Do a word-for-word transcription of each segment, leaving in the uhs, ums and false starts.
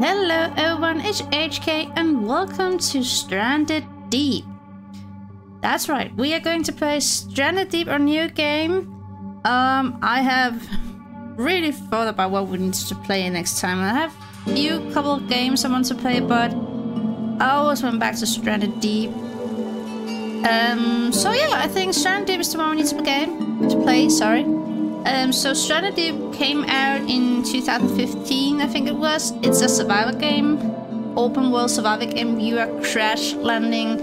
Hello everyone, it's H K and welcome to Stranded Deep. That's right, we are going to play Stranded Deep, our new game. Um, I have really thought about what we need to play next time. I have a few couple of games I want to play, but I always went back to Stranded Deep. Um, so yeah, I think Stranded Deep is the one we need to play, to play, sorry. Um, so Stranded Deep came out in two thousand fifteen, I think it was. It's a survival game, open world survival game. You are crash landing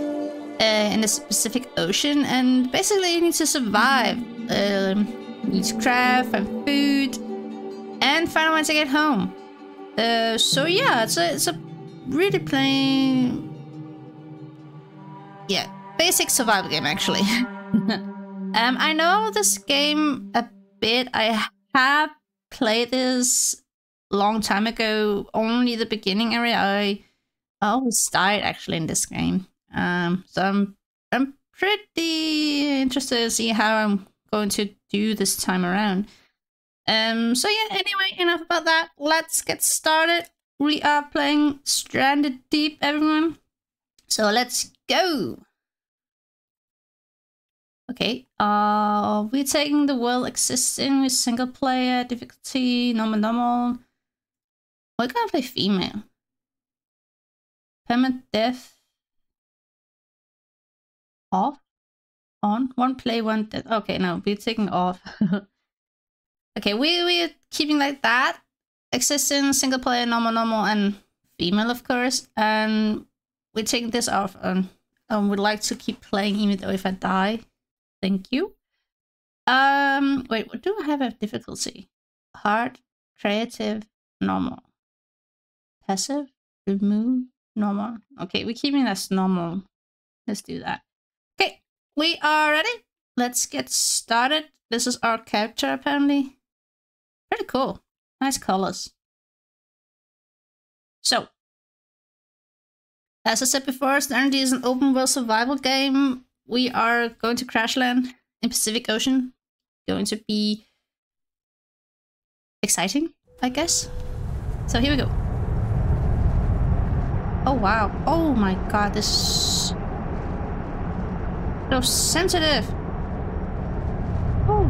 uh, in the Pacific Ocean, and basically you need to survive. Um, you need to craft and food, and find a way to get home. Uh, so yeah, it's a, it's a really plain, yeah, basic survival game actually. um, I know this game a bit. I have played this long time ago, only the beginning area. I always died actually in this game. Um, so I'm, I'm pretty interested to see how I'm going to do this time around. Um, so yeah, anyway, enough about that. Let's get started. We are playing Stranded Deep, everyone. So let's go. Okay, uh, we're taking the world existing with single player, difficulty, normal, normal. We're gonna play female. Permanent death. Off. On. One play, one death. Okay, no, we're taking off. Okay, we, we're keeping like that. Existing, single player, normal, normal, and female, of course. And we're taking this off and, and we'd like to keep playing even though if I die. Thank you. Um, wait, what do I have a difficulty? Hard, creative, normal. Passive, remove, normal. Okay, we're keeping us normal. Let's do that. Okay, we are ready. Let's get started. This is our character apparently. Pretty cool. Nice colors. So, as I said before, Stranded Deep is an open world survival game. We are going to crash land in Pacific Ocean. Going to be exciting, I guess. So here we go. Oh wow. Oh my god, this is so sensitive. Oh.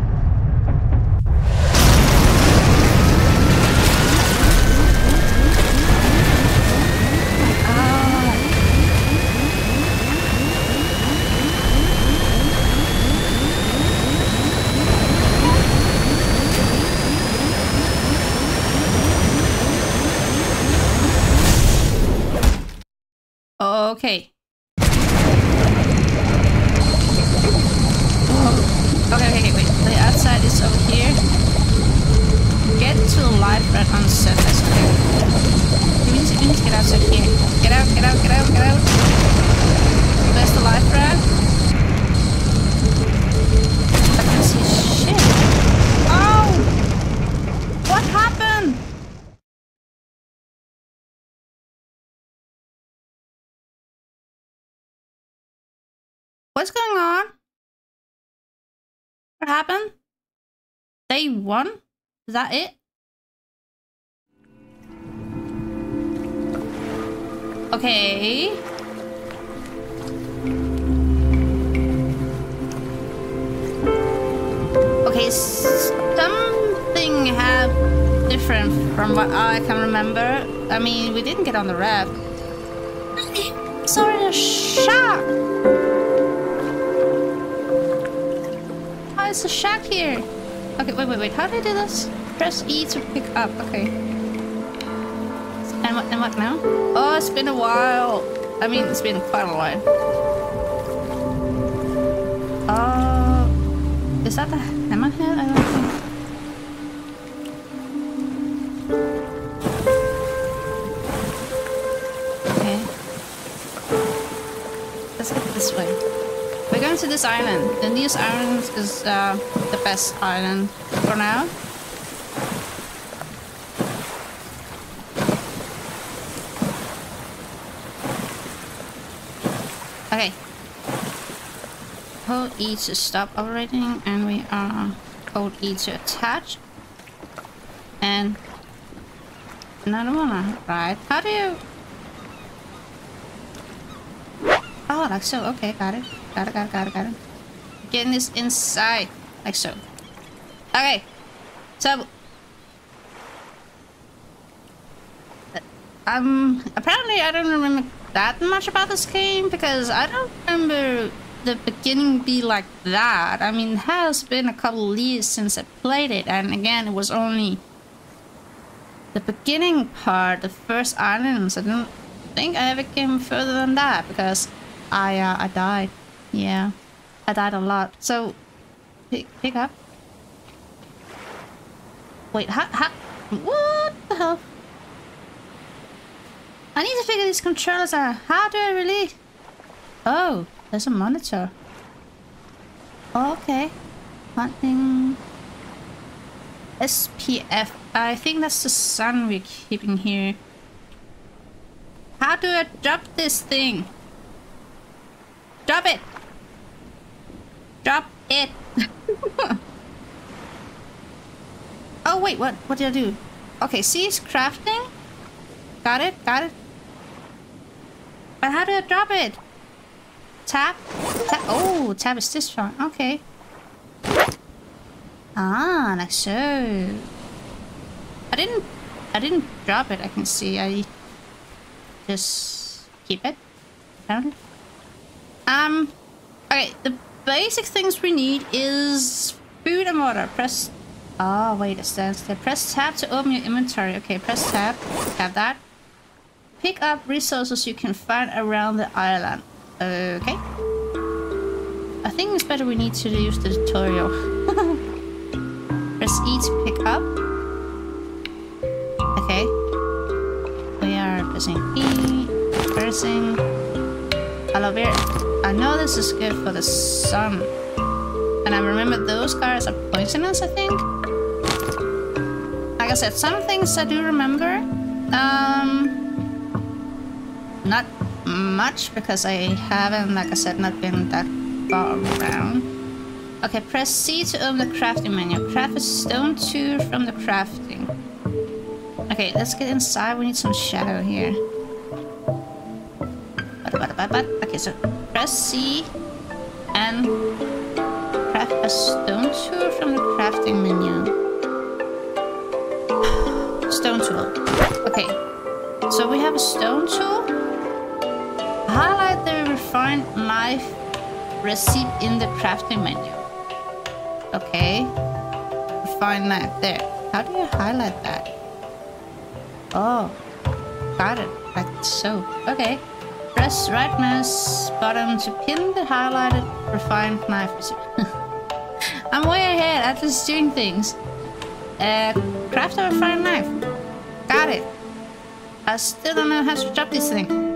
Okay. Oh. Okay, okay, wait. The outside is over here. Get to the light red on the surface. Okay. We need to, we need to get outside here. Get out, get out, get out, get out. Where's the light red? I can see shit. Oh! What happened? What's going on? What happened? Day one? Is that it? Okay. Okay, something have different from what I can remember. I mean, we didn't get on the raft. Sorry, a shark! There's a shack here. Okay, wait, wait, wait. How do I do this? Press E to pick up. Okay. And what? And what now? Oh, it's been a while. I mean, it's been quite a while. Oh, uh, is that the hammerhead? I don't think. Okay. Let's get this way. We're going to this island, and this island is uh, the best island for now. Okay. Hold E to stop operating, and we are hold E to attach. And And I don't wanna, right? How do you... Oh, like so. Okay, got it. Got it, got it, got it, got it. Getting this inside. Like so. Okay. So... Um, apparently I don't remember that much about this game, because I don't remember the beginning be like that. I mean, it has been a couple of years since I played it, and again, it was only the beginning part, the first islands. I don't think I ever came further than that, because I, uh, I died. Yeah, I died a lot. So, pick, pick up. Wait, ha, ha, what the hell? I need to figure these controllers out. How do I really... Oh, there's a monitor. Okay. Hunting... S P F. I think that's the sun we're keeping here. How do I drop this thing? Drop it! Drop it! Oh wait, what? What did I do? Okay, see, it's crafting. Got it, got it. But how do I drop it? Tap? Tap? Oh, tap is this one. Okay. Ah, like so. I didn't... I didn't drop it, I can see. I... just... keep it. Apparently. Um... Okay, the basic things we need is... food and water. Press... Oh, wait, it stands there. Press tab to open your inventory. Okay, press tab. Have that. Pick up resources you can find around the island. Okay. I think it's better we need to use the tutorial. Press E to pick up. Okay. We are pressing E. Pressing aloe vera. I know this is good for the sun. And I remember those guys are poisonous, I think. Like I said, some things I do remember. Um, not much, because I haven't, like I said, not been that far around. Okay, press C to open the crafting menu. Craft a stone two from the crafting. Okay, let's get inside. We need some shadow here. Okay, so press C and craft a stone tool from the crafting menu. Stone tool. Okay, so we have a stone tool. Highlight the refined knife recipe in the crafting menu. Okay. Refined knife there. How do you highlight that? Oh. Got it. Like so. Okay. Press right mouse button to pin the highlighted refined knife recipe. I'm way ahead at just doing things. Uh, craft a refined knife. Got it. I still don't know how to drop this thing.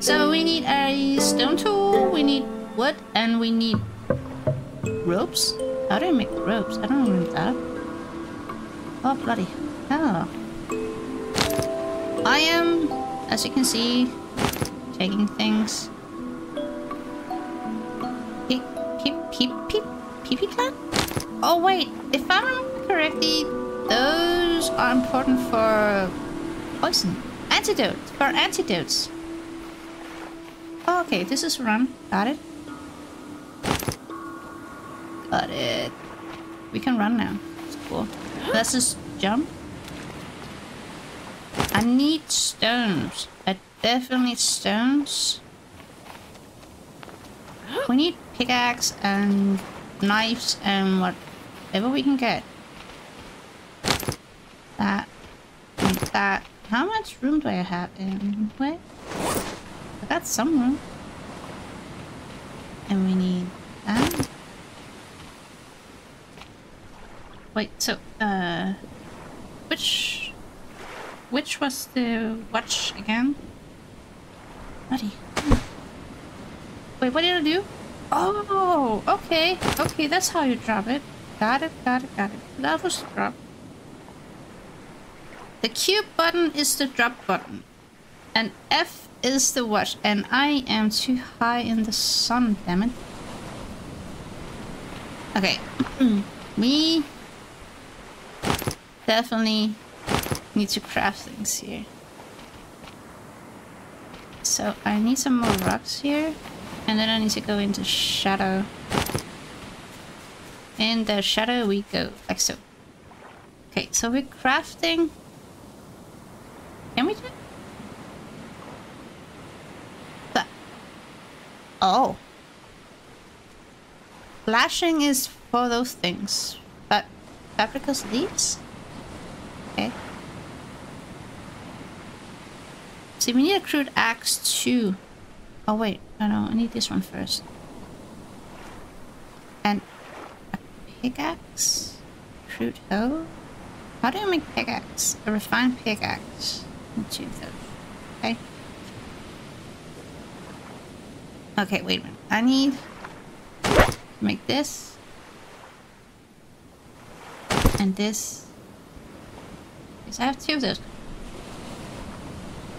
So we need a stone tool, we need wood, and we need ropes. How do I make ropes? I don't remember that. Oh, bloody hell. I am, as you can see, taking things. Peep, peep, peep, peep, peep, peep, plant? Oh, wait. If I remember correctly, those are important for poison. Antidote, for antidotes. Oh, okay, this is run. Got it. Got it. We can run now. It's cool. Let's just jump. I need stones. I definitely need stones. We need pickaxe and knives and whatever we can get. That. That. How much room do I have in? Wait. That's some room. And we need that. Wait, so, uh... Which... Which was the watch again? Bloody. Wait, what did I do? Oh, okay. Okay, that's how you drop it. Got it, got it, got it. That was the drop. The Q button is the drop button. And F is the watch, and I am too high in the sun, damn it. Okay, we definitely need to craft things here. So I need some more rocks here, and then I need to go into shadow. In the shadow we go, like so. Okay, so we're crafting. Can we do that? Oh. Flashing is for those things. But Fabrica's leaves? Okay. See, we need a crude axe too. Oh wait, no, no, I need this one first. And a pickaxe? Crude hoe? How do you make pickaxe? A refined pickaxe. Two of those. Okay. Okay, wait a minute. I need to make this. And this. Because I have two of those.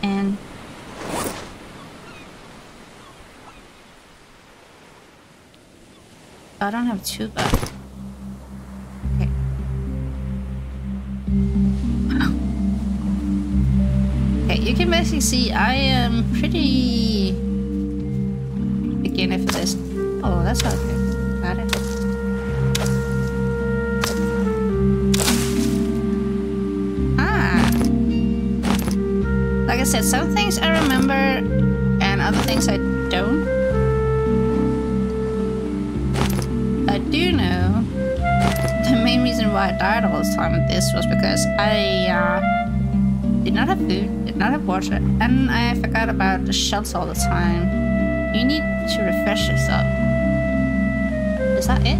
And I don't have two, but okay. Okay, you can basically see I am pretty beginner for this. Oh, that's not good. Got it. Like I said, some things I remember and other things I don't. I do know the main reason why I died all the time with this was because I uh, did not have food, did not have water, and I forgot about the shells all the time. You need to refresh yourself. Is that it?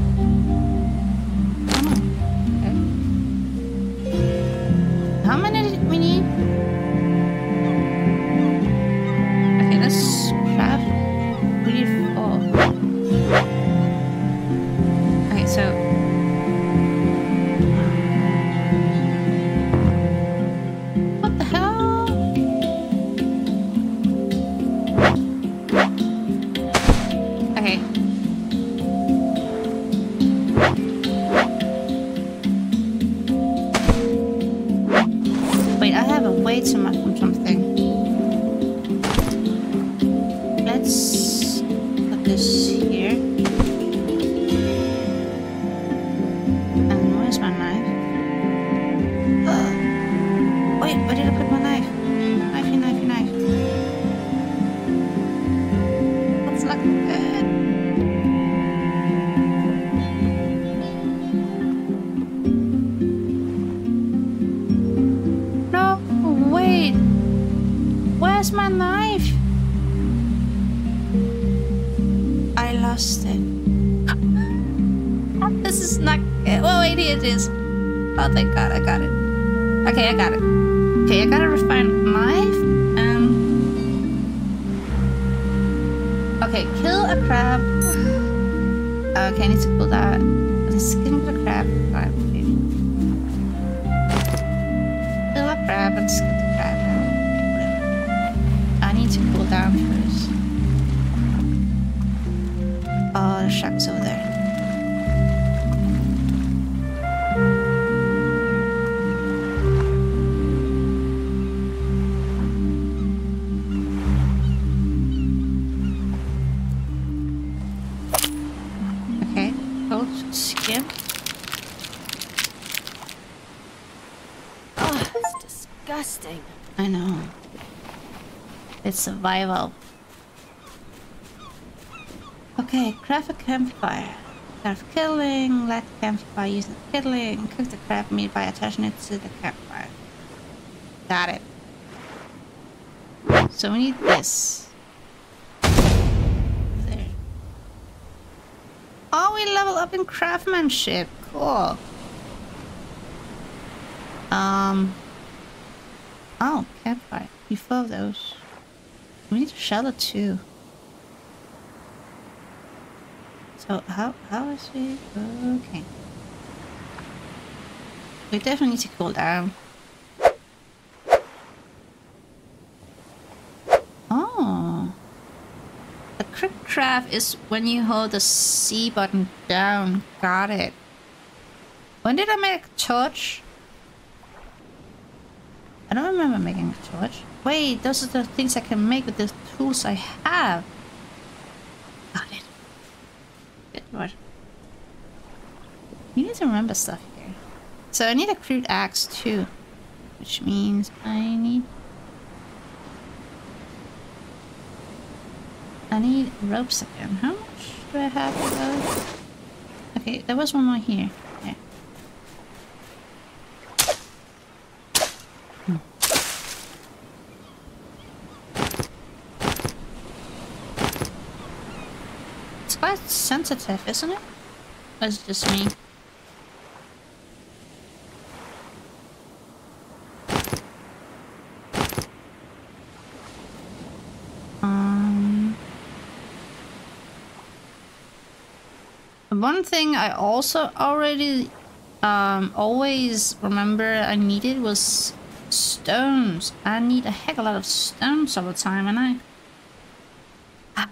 Oh, okay. How many did we need? Survival. Okay, craft a campfire. Craft kindling, light campfire, use the kindling, cook the crab meat by attaching it to the campfire. Got it. So we need this. There. Oh, we level up in craftsmanship. Cool. Um. Oh, campfire. You found those. We need a shelter too. So how how is we okay? We definitely need to cool down. Oh, the quick craft is when you hold the C button down. Got it. When did I make a torch? I don't remember making a torch. Wait, those are the things I can make with the tools I have. Got it. Good lord. You need to remember stuff here. So I need a crude axe too, which means I need... I need ropes again. How much do I have for those? Okay, there was one more here. There. It's quite sensitive, isn't it? Or is it just me? One thing I also already um, always remember I needed was stones. I need a heck of a lot of stones all the time, and I... I,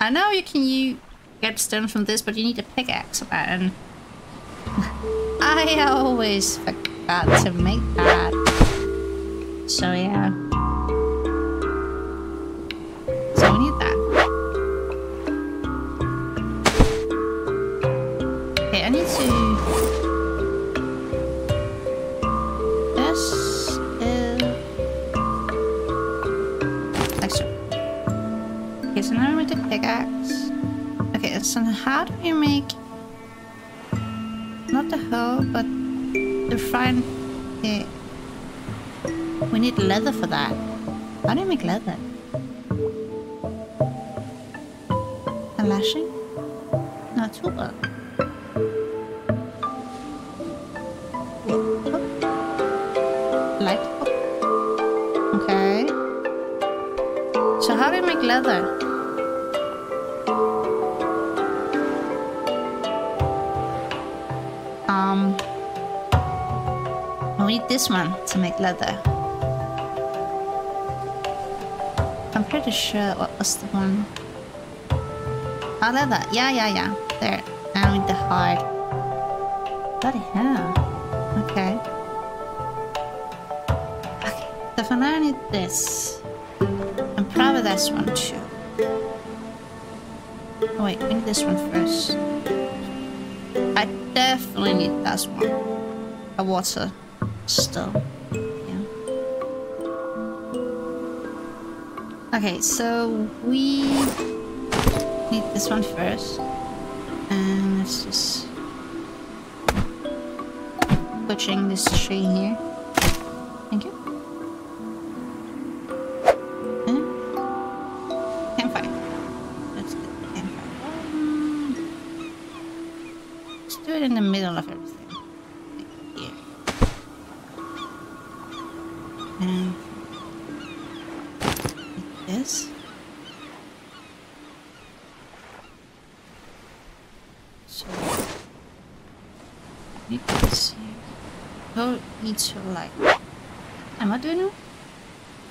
I know you can you get stones from this, but you need a pickaxe for that, and I always forgot to make that. So yeah. So we need that. I need to... This is... Like so. Okay, so now we need a pickaxe. Okay, so how do we make... Not the hoe, but the frying... Okay. We need leather for that. How do you make leather? A lashing? No, a toolbar. Leather. Um, we need this one to make leather. I'm pretty sure what was the one. Oh, leather. Yeah, yeah, yeah. There. And with the hard. Bloody hell. Okay. Okay. So for now I need this. Probably this one too. Oh wait, we need this one first. I definitely need that one. A water still. Yeah. Okay, so we need this one first. And let's just butchering this tree here. Thank you. In the middle of everything. Here. And this. So you can see. Go each light. Am I doing it?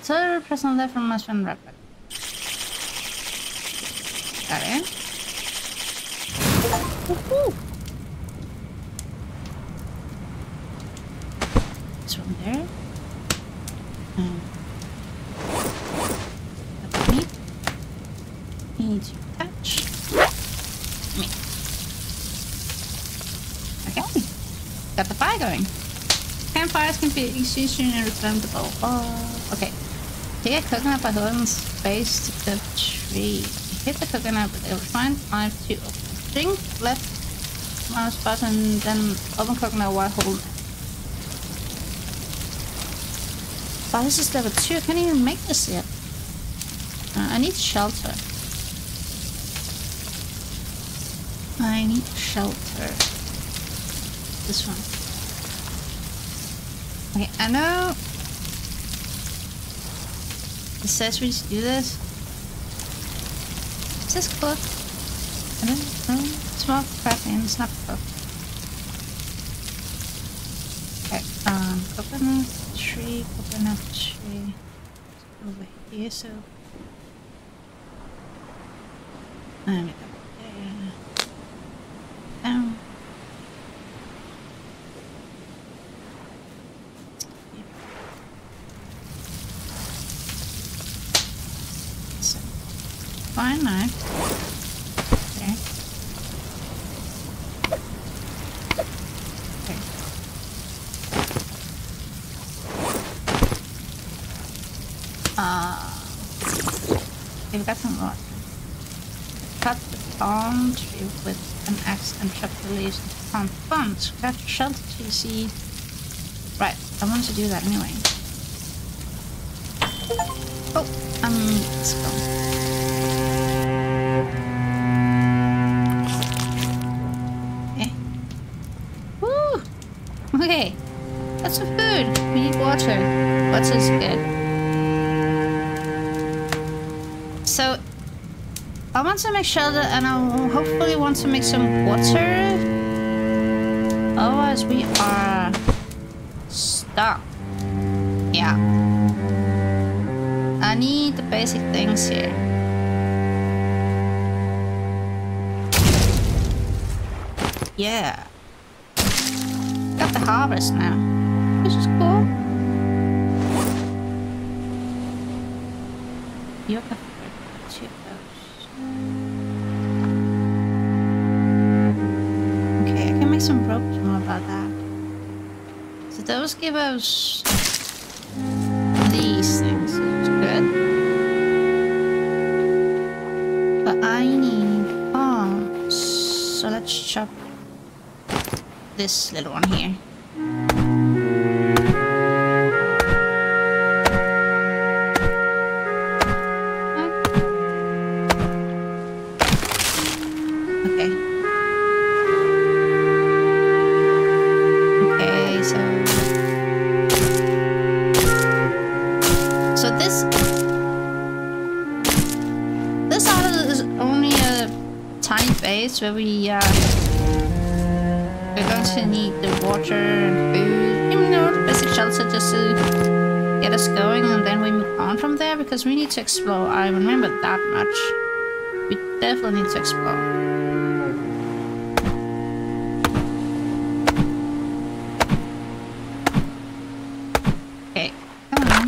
So press on left from my friend rapper. Got it. Woohoo! There. Um, that's me. Need to touch me. Okay. Got the fire going. Campfires can be extremely irreflammable. Oh, okay. Take a coconut by holding space to the tree. Hit the coconut with a refined knife to open the string. Left mouse button, then open coconut while holding. Wow, this is level two. I can't even make this yet. Uh, I need shelter. I need shelter. This one. Okay, I know... It says we should do this. Is this cooked? I don't know. It's not crafting. It's not cooked. Okay, um, coconut. Tree, coconut tree over here, so there we go. There. Down. fine knife. We've got some more. Cut the palm tree with an axe and chop the leaves into palm ponds. Cut the shelter tree seed. Right, I want to do that anyway. Oh, um, let's go. Okay. Woo! Okay. Lots of food. We need water. Water's good. So, I want to make shelter and I hopefully want to make some water. Otherwise we are stuck. Yeah. I need the basic things here. Yeah. Got the harvest now. This is cool. You have some ropes more about that. So those give us these things. It's good. But I need bombs. So let's chop this little one here. Where we uh, we're going to need the water and food, you know, the basic shelter just to get us going, and then we move on from there because we need to explore. I remember that much. We definitely need to explore. Okay, come on.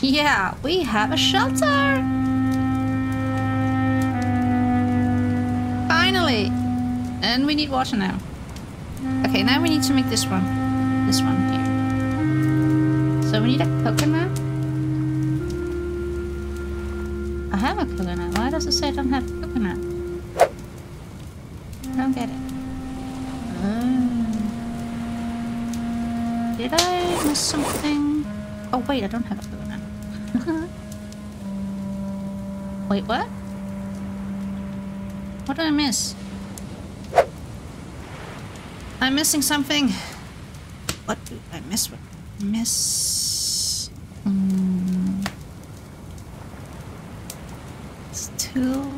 Yeah, we have a shelter! Finally! And we need water now. Okay, now we need to make this one. This one here. So we need a coconut. I have a coconut. Why does it say I don't have a coconut? I don't get it. Oh. Did I miss something? Oh wait, I don't have a coconut. Wait, what? What did I miss? I'm missing something. What did I miss? What did I miss? Um, it's too...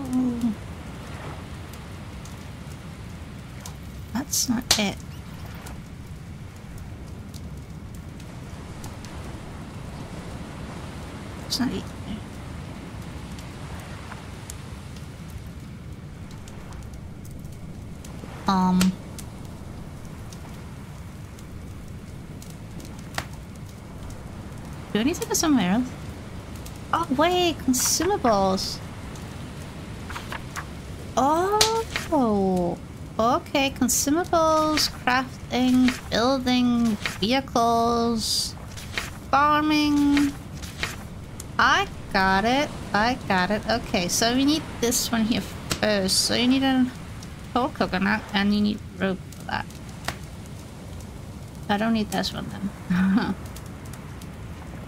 That's not it. It's not it. Um. Do I need to go somewhere else? Oh wait, consumables. Oh, okay, consumables, crafting, building, vehicles, farming. I got it. I got it. Okay, so we need this one here first. So you need an whole coconut, and you need rope for that. I don't need this one then.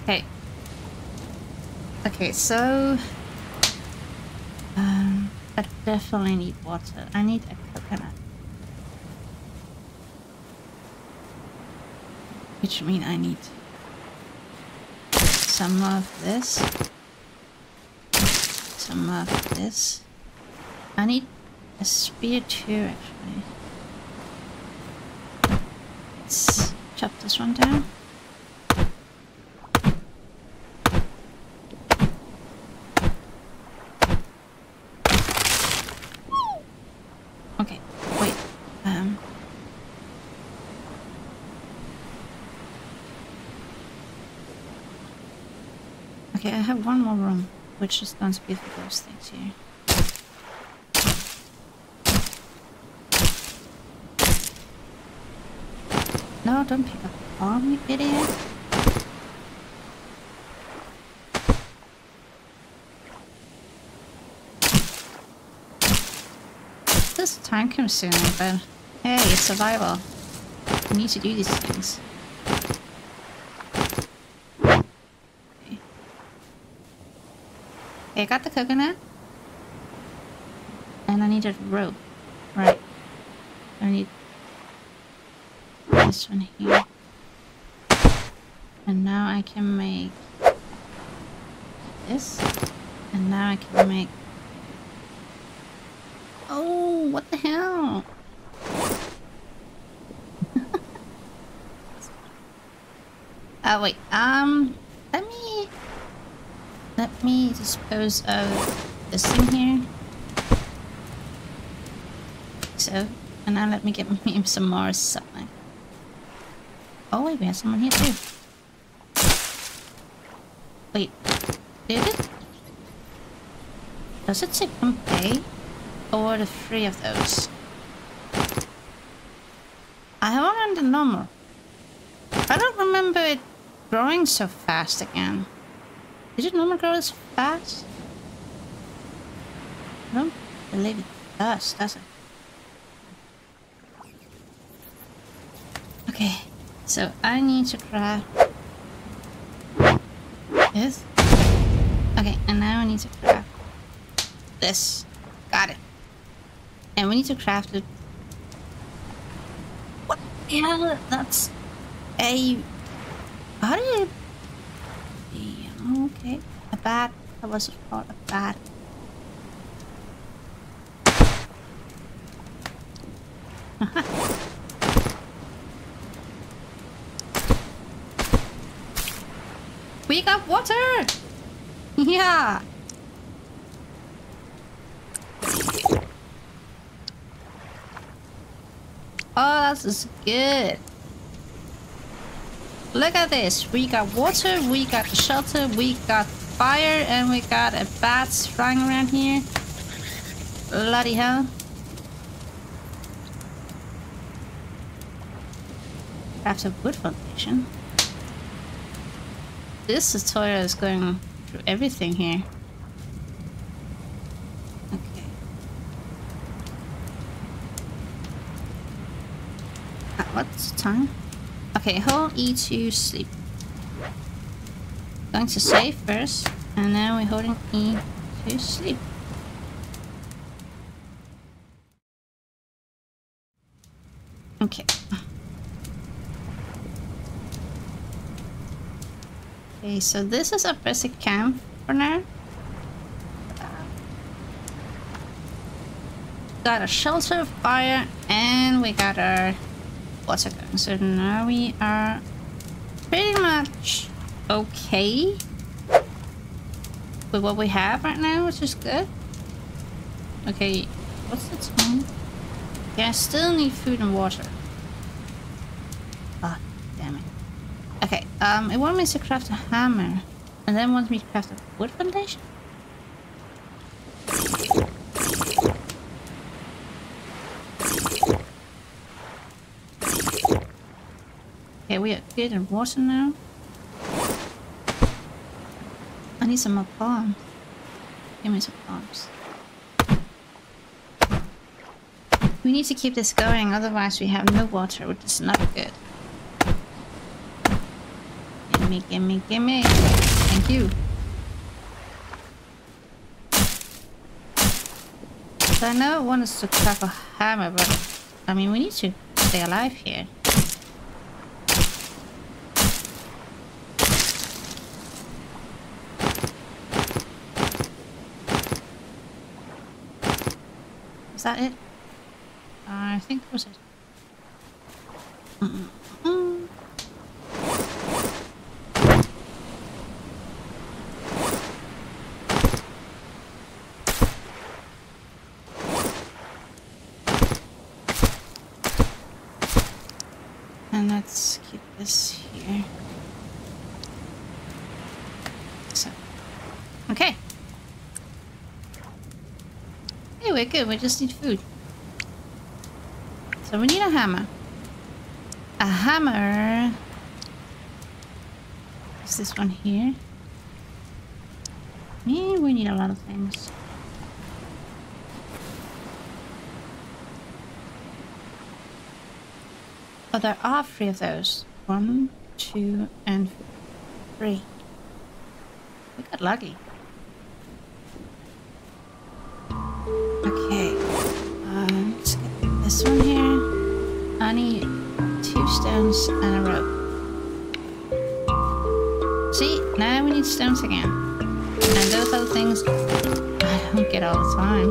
Okay. Okay, so um, I definitely need water. I need a coconut. which mean I need some of this, some of this. I need a spear too, actually. Let's chop this one down. Okay, I have one more room, which is going to be for those things here. No, don't pick up the bomb, you idiot. This time consuming, but hey, it's survival. You need to do these things. I got the coconut, and I need a rope. Right. I need this one here. And now I can make this. And now I can make... Oh, what the hell? Oh, wait. Um, let me... Let me dispose of this thing here. So, and now let me get me some more something. Oh wait, we have someone here too. Wait, did it? Does it say one pay? Or the three of those? I haven't done the normal. I don't remember it growing so fast again. Did it normally grow as fast? I don't believe it does, does it? Okay, so I need to grab this. Okay, and now I need to grab this. Got it. And we need to craft it. What? Yeah, that's a... How do you... Okay, a bat. That was called a bat. We got water. Yeah. Oh, this is good. Look at this, we got water, we got shelter, we got fire, and we got a bat flying around here. Bloody hell. Craft a wood foundation. This tutorial is going through everything here. Okay. At what time? Okay, hold E to sleep. Going to save first, and then we're holding E to sleep. Okay. Okay, so this is our basic camp for now. Got a shelter, fire, and we got our... What's it going? So now we are pretty much okay with what we have right now, which is good. Okay, what's the time? Yeah, I still need food and water. Ah, oh, damn it. Okay, um, it wanted me to craft a hammer, and then wants me to craft a wood foundation. Okay, we are good in water now. I need some more bombs. Give me some bombs. We need to keep this going, otherwise we have no water, which is not good. Gimme, gimme, gimme. Thank you. So I know I want us to craft a hammer, but I mean we need to stay alive here. Is that it? I think that was it. Mm-mm-mm. And let's keep this here. So, okay. Hey, we're good. We just need food. So we need a hammer. A hammer. Is this one here? Yeah, we need a lot of things. Oh, there are three of those. One, two, and three. We got lucky. Okay. Uh, let's get this one here. I need two stones and a rope. See? Now we need stones again. And those other things I don't get all the time.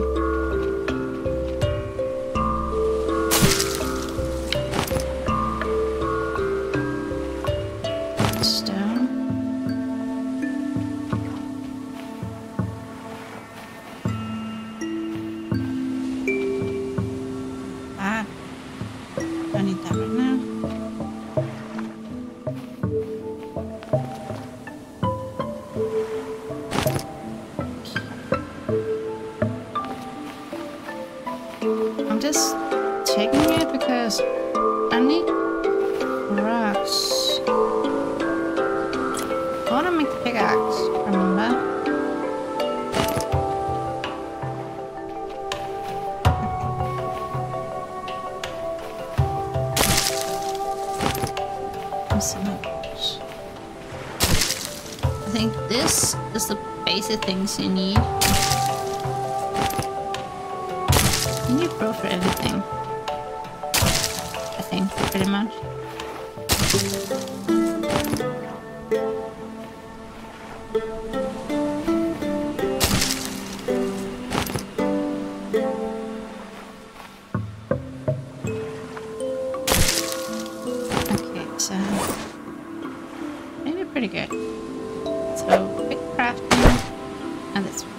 Things you need. You need pro for everything. I think, pretty much. Okay, so maybe pretty good. So quick crafting. And this one.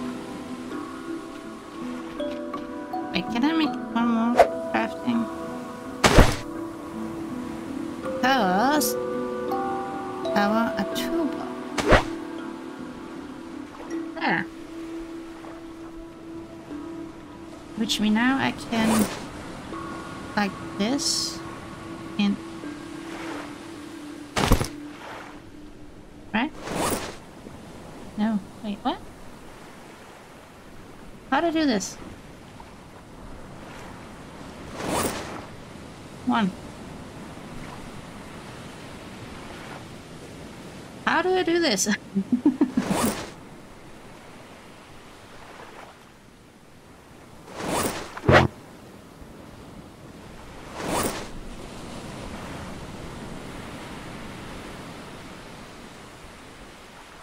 Wait, can I make one more crafting? Because I want a toolbox. There. Which means now I can, like this, and right? No, wait, what? How to do this? One. How do I do this?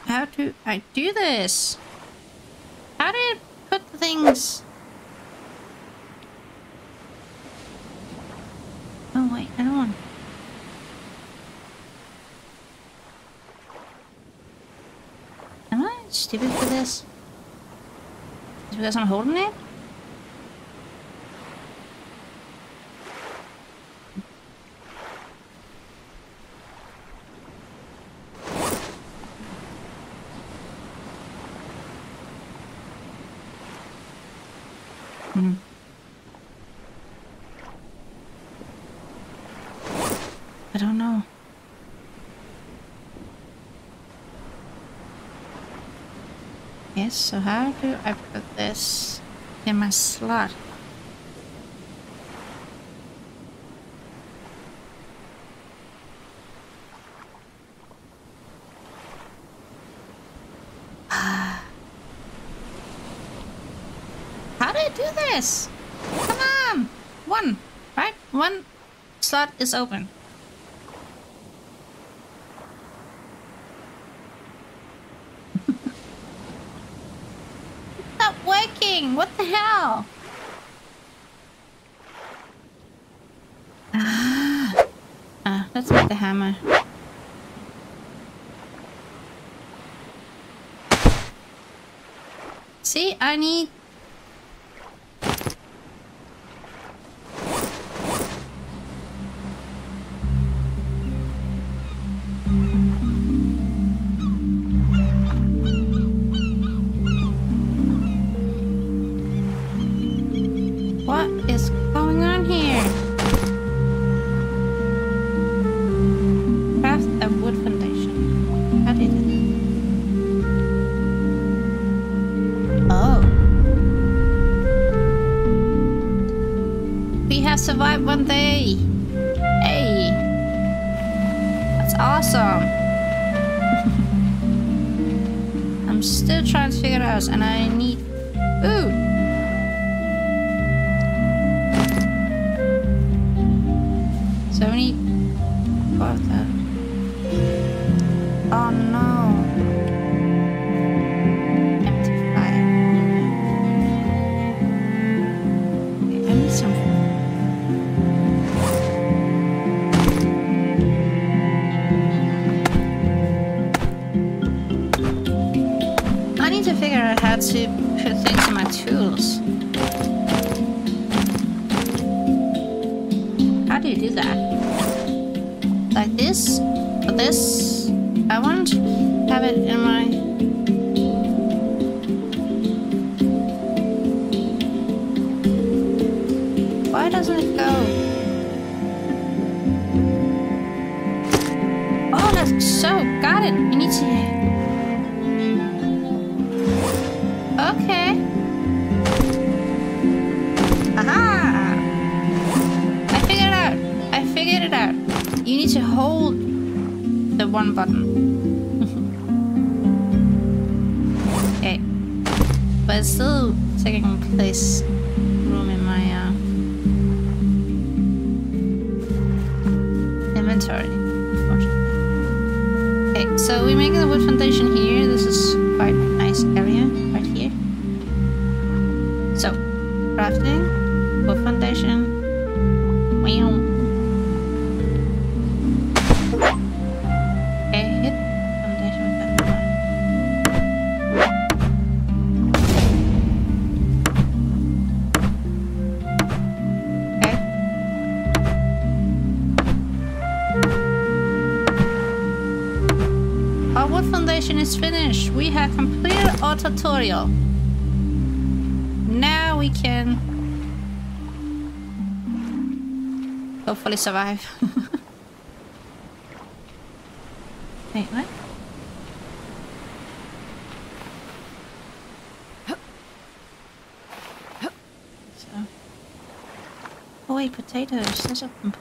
How do I do this? How do I put the things? Oh wait, I don't want. Am I stupid for this? Is it because I'm holding it? I don't know. Yes, so how do I put this in my slot? Come on! One! Right? One slot is open. It's not working! What the hell? Ah, that's not the hammer. See, I need... survive one day. Hey, that's awesome. I'm still trying to figure it out, and I need food. So we need water. Oh no. To put things in my tools. How do you do that? Like this? Or this? I want to have it in my... Why doesn't it go? Oh, that's so... Got it! We need to... Okay. Aha! I figured it out. I figured it out. You need to hold the one button. Okay. But it's still taking place room in my uh, inventory. Okay, so we're making the wood foundation here. This is quite a nice area. Crafting, wood foundation. Wow. Okay, hit foundation with that. Okay. Our wood foundation is finished. We have completed our tutorial. Now we can hopefully survive. Wait, what? So. Oh wait, potatoes, that's important.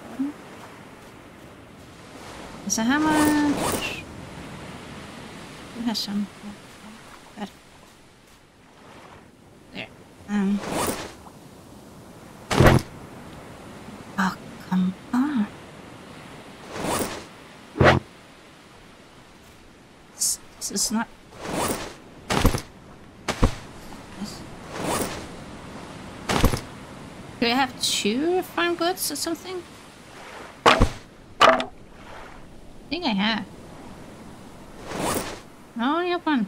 There's a hammer. We have some. Um. Oh, come on. This, this is not... This. Do I have two refined goods or something? I think I have. I only have one.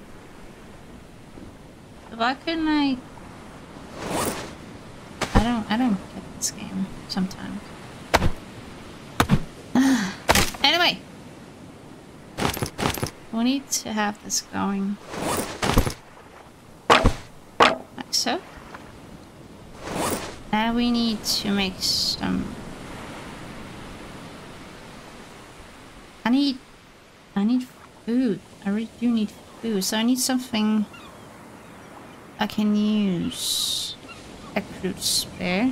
Why couldn't I... I don't, I don't get this game sometimes. Anyway. We need to have this going. Like so. Now we need to make some... I need... I need food. I really do need food. So I need something I can use. A crude spear.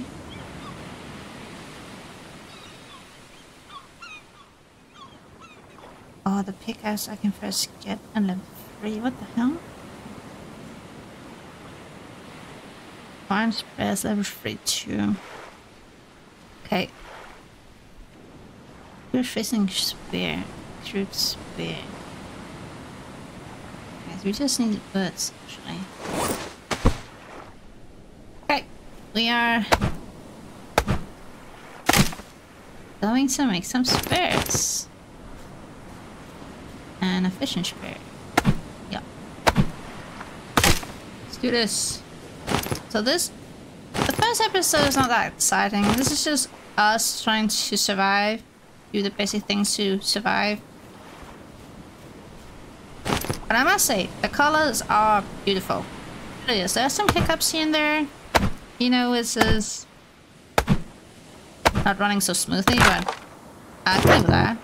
Oh, the pickaxe I can first get and level three. What the hell? Farm spares level three too. Okay. We're fishing spear. Crude spear. Okay, so we just need birds actually. We are going to make some spirits. And a fishing spear. Yeah. Let's do this. So this... The first episode is not that exciting. This is just us trying to survive. Do the basic things to survive. But I must say, the colors are beautiful. It is. There are some hiccups here and there. You know, it's just... Not running so smoothly, but... I think that.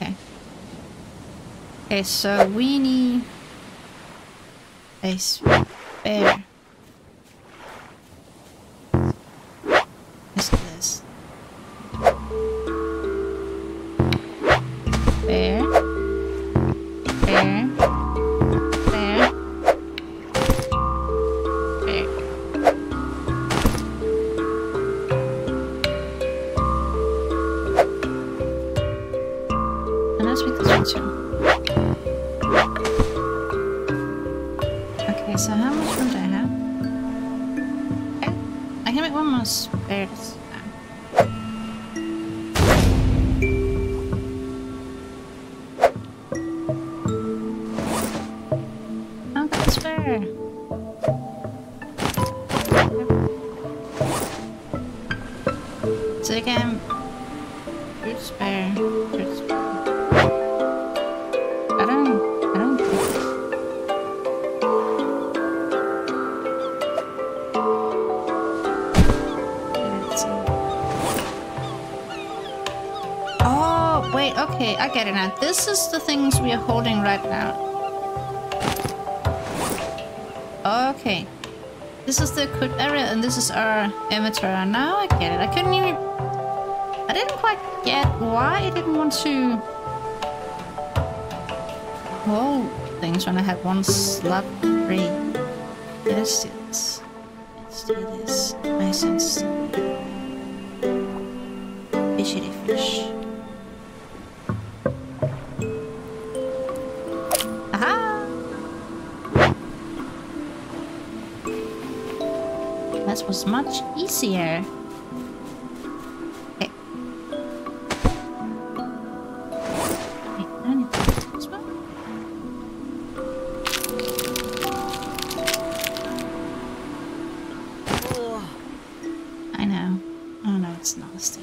Okay. Okay, so we need... a spare. Let's do this. Spare. Spare. Spare. Spare. And let's make this one too. So how much room do I have? Okay. I can make one more spare. I'll get a spare. Okay. So again, fruit spare, fruit spare. Okay, I get it now. This is the things we are holding right now. Okay. This is the equipped area and this is our inventory. Now I get it. I couldn't even... I didn't quite get why I didn't want to... hold things when I had one slot free. Let's do this. Let's do this. My sense. Fishy fish. Was much easier. Okay. I know. Oh no, it's not a stick.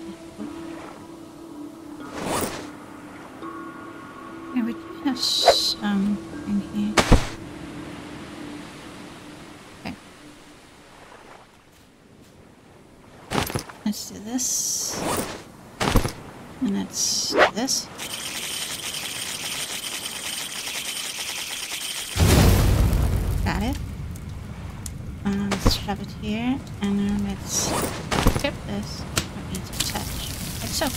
Okay, we do have some in here. Let's do this, and let's do this. Got it. And let's shove it here, and then let's tip this. I need to attach, like so.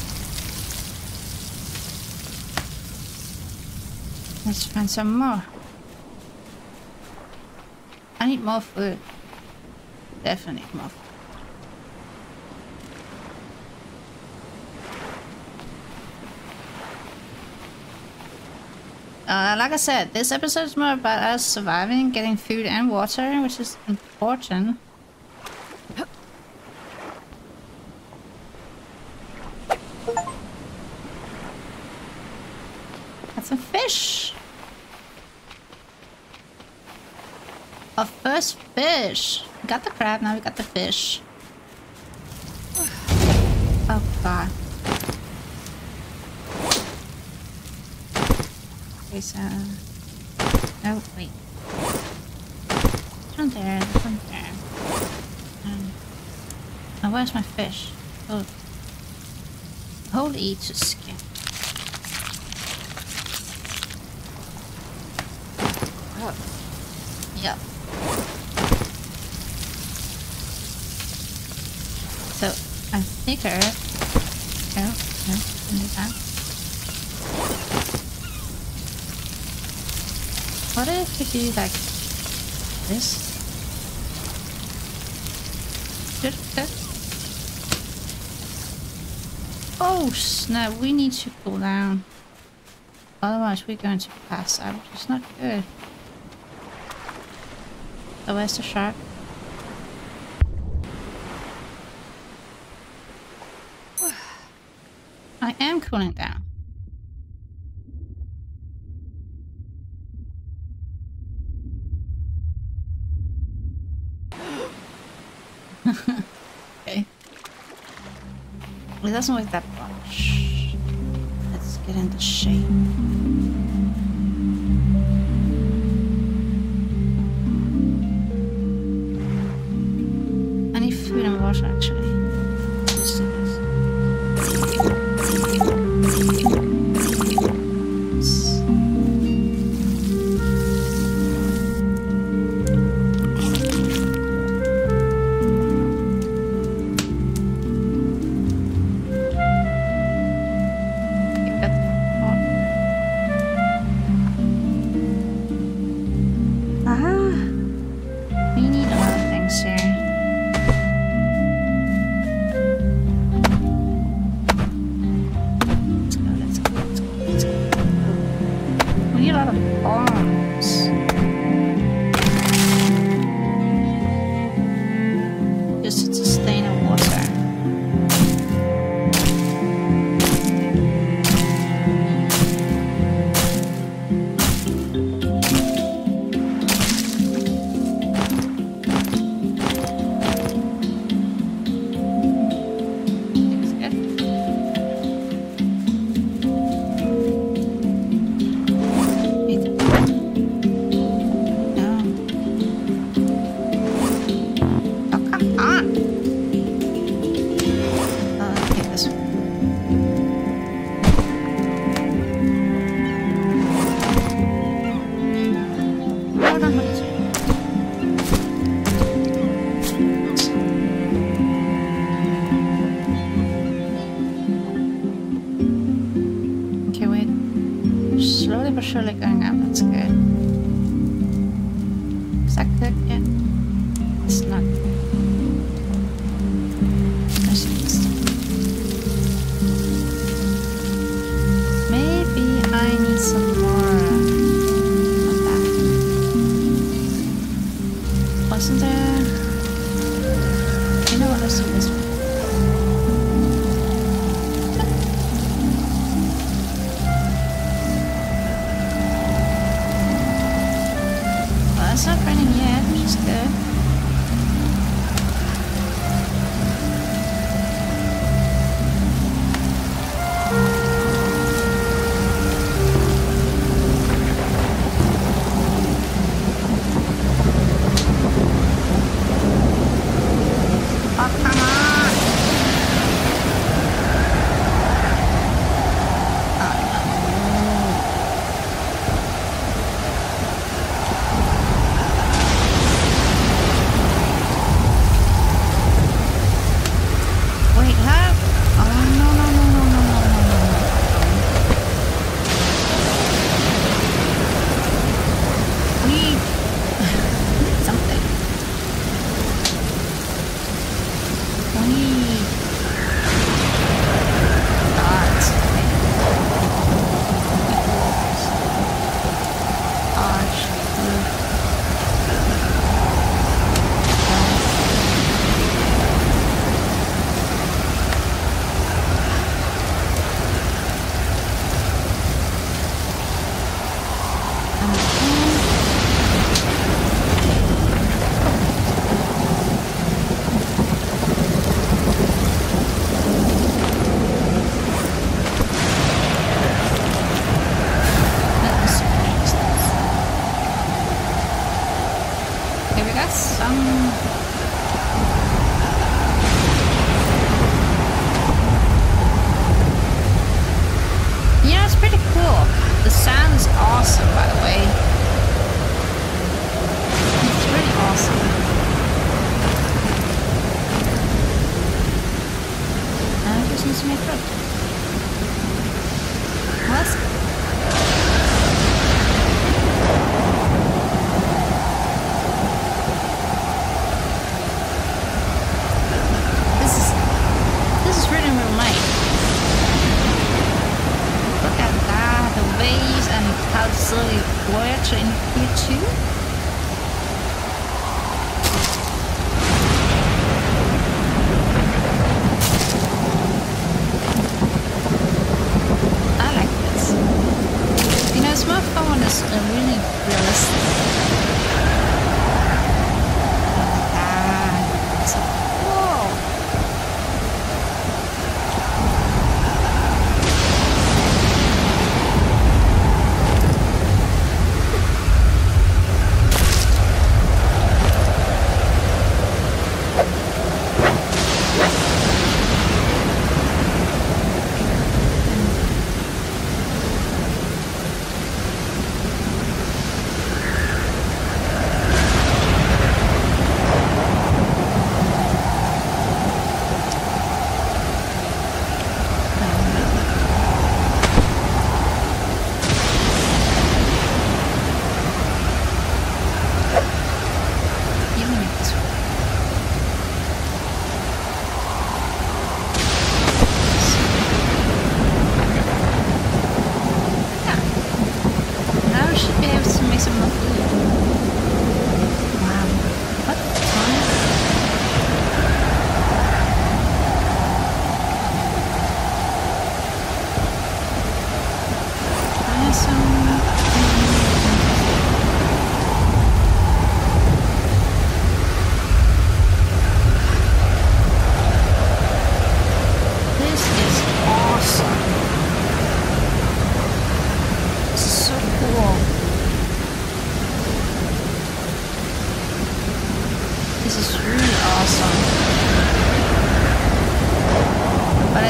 Let's find some more. I need more food. Definitely more food. Uh, like I said, this episode is more about us surviving, getting food and water, which is important. That's a fish! Our first fish! We got the crab, now we got the fish. Oh god. So, oh wait, there's one there, there's one there. Um, oh, where's my fish? Oh, hold E to skip. Oh, yeah. So I figure, oh no, no. What if we do like this? Good, good. Oh snap, we need to cool down. Otherwise we're going to pass out, which is not good. So where's the shark? I am cooling down. Okay. It doesn't work that much. Let's get into shape. I need food and water actually. Let's do this.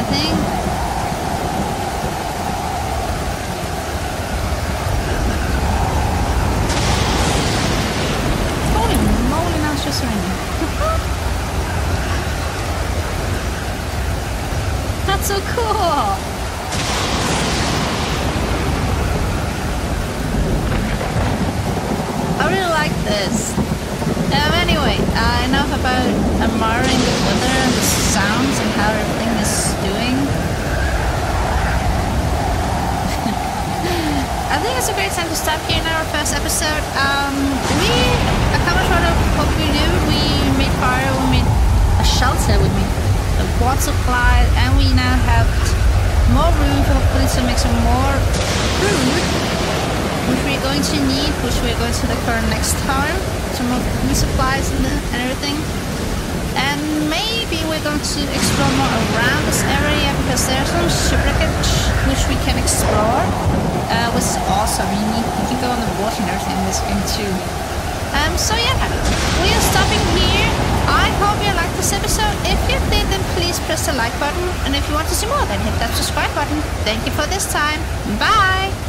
thing? Holy moly, mouse just surrendered. That's so cool! I really like this. Um, anyway, uh, enough about admiring the weather and the sounds and how everything is doing. I think it's a great time to stop here in our first episode. Um, we accomplished what we do. We made fire, we made a shelter, we made a water supply, and we now have more room for hopefully to make some more food, which we're going to need, which we're going to look for next time. Some more food supplies and, and everything. And maybe we're going to explore more around this area because there's some shipwreckage which we can explore, uh, which is awesome. You, need, you can go on the water and everything in this game too. Um, so yeah, we are stopping here. I hope you liked this episode. If you did, then please press the like button. And if you want to see more, then hit that subscribe button. Thank you for this time. Bye!